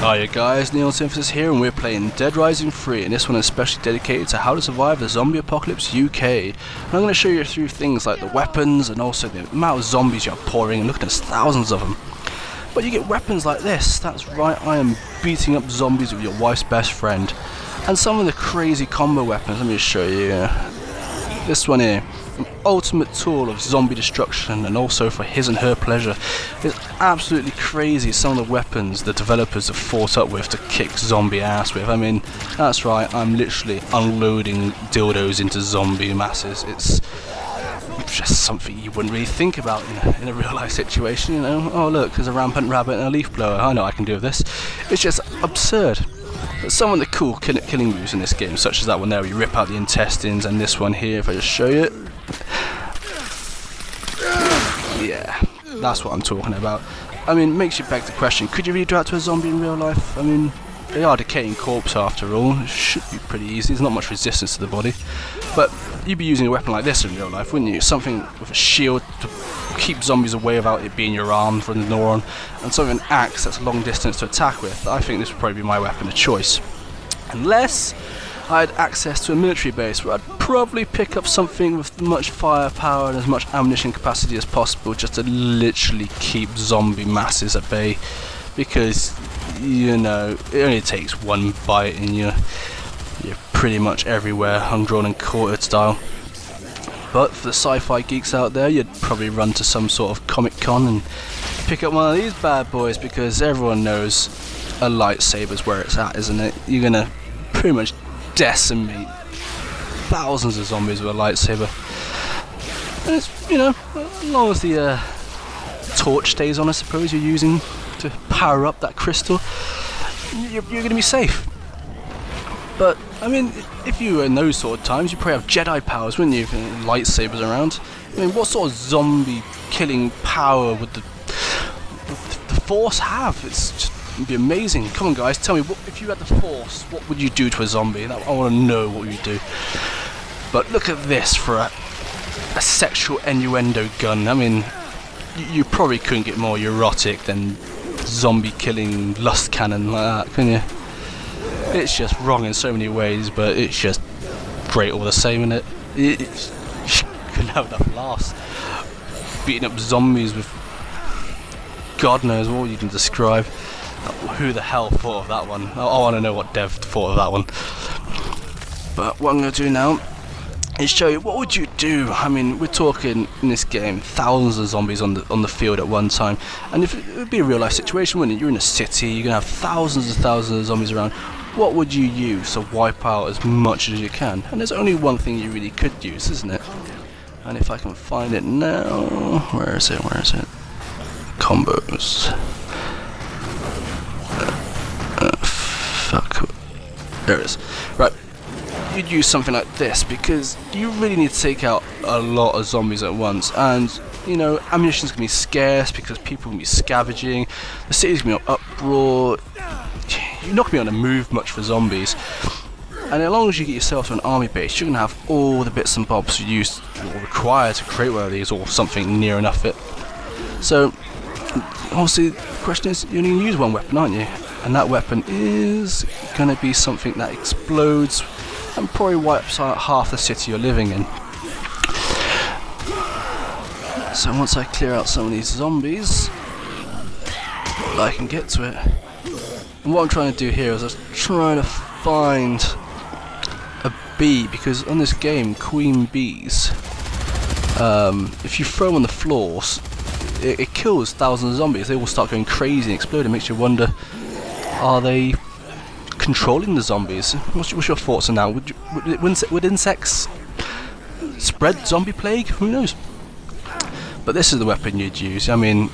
Hiya guys, Neon Synthesis here, and we're playing Dead Rising 3, and this one is especially dedicated to how to survive the zombie apocalypse UK. And I'm going to show you through things like the weapons and also the amount of zombies you're pouring, and look, there's thousands of them. But you get weapons like this. That's right, I am beating up zombies with your wife's best friend. And some of the crazy combo weapons, let me just show you. This one here, an ultimate tool of zombie destruction and also for his and her pleasure. It's absolutely crazy some of the weapons the developers have thought up with to kick zombie ass with. I mean, that's right, I'm literally unloading dildos into zombie masses. It's just something you wouldn't really think about in a real life situation, you know. Oh look, there's a rampant rabbit and a leaf blower, I know I can do with this. It's just absurd. But some of the cool killing moves in this game, such as that one there where you rip out the intestines, and this one here, if I just show you. Yeah, that's what I'm talking about. I mean, it makes you beg the question, could you really do that to a zombie in real life? I mean, they are decaying corpse after all, it should be pretty easy, there's not much resistance to the body. But you'd be using a weapon like this in real life, wouldn't you? Something with a shield to keep zombies away without it being your arm from the neuron, and sort of an axe that's a long distance to attack with. I think this would probably be my weapon of choice. Unless I had access to a military base where I'd probably pick up something with as much firepower and as much ammunition capacity as possible just to literally keep zombie masses at bay. Because, you know, it only takes one bite and you're pretty much everywhere, hung, drawn and quartered style. But for the sci-fi geeks out there, you'd probably run to some sort of Comic Con and pick up one of these bad boys, because everyone knows a lightsaber's where it's at, isn't it? You're gonna pretty much decimate thousands of zombies with a lightsaber. And it's, you know, as long as the torch stays on, I suppose, you're using to power up that crystal, you're gonna be safe. But, I mean, if you were in those sort of times, you'd probably have Jedi powers, wouldn't you, and lightsabers around? I mean, what sort of zombie killing power would the Force have? It's just, it'd be amazing. Come on, guys, tell me, if you had the Force, what would you do to a zombie? I want to know what you'd do. But look at this for a sexual innuendo gun. I mean, you probably couldn't get more erotic than zombie killing lust cannon like that, couldn't you? It's just wrong in so many ways, but it's just great all the same, isn't it? You couldn't have enough laughs. Beating up zombies with God knows what you can describe. Who the hell thought of that one? I want to know what Dev thought of that one. But what I'm going to do now is show you what would you do. I mean, we're talking in this game thousands of zombies on the field at one time, and if it would be a real life situation, wouldn't it? You're in a city, you're going to have thousands and thousands of zombies around. What would you use to wipe out as much as you can? And there's only one thing you really could use, isn't it? And if I can find it now, where is it? Combos. Fuck. There it is. Right. You'd use something like this, because you really need to take out a lot of zombies at once, and you know, ammunition's gonna be scarce because people will be scavenging, the city's gonna be on uproar. You're not going to be able to move much for zombies, and as long as you get yourself to an army base, you're going to have all the bits and bobs you use or require to create one of these or something near enough it. So, obviously, the question is, you're only going to use one weapon, aren't you? And that weapon is going to be something that explodes and probably wipes out half the city you're living in. So once I clear out some of these zombies, I can get to it. And what I'm trying to do here is I'm trying to find a bee, because on this game, queen bees, if you throw them on the floor, it kills thousands of zombies. They all start going crazy and exploding. It makes you wonder, are they controlling the zombies? What's your thoughts on that? Would insects spread zombie plague? Who knows? But this is the weapon you'd use. I mean,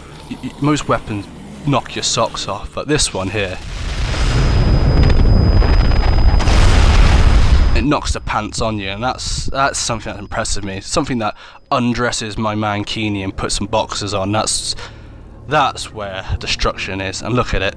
most weapons knock your socks off, but this one here, it knocks the pants on you, and that's something that impresses me. Something that undresses my mankini and puts some boxers on. That's where destruction is, and look at it.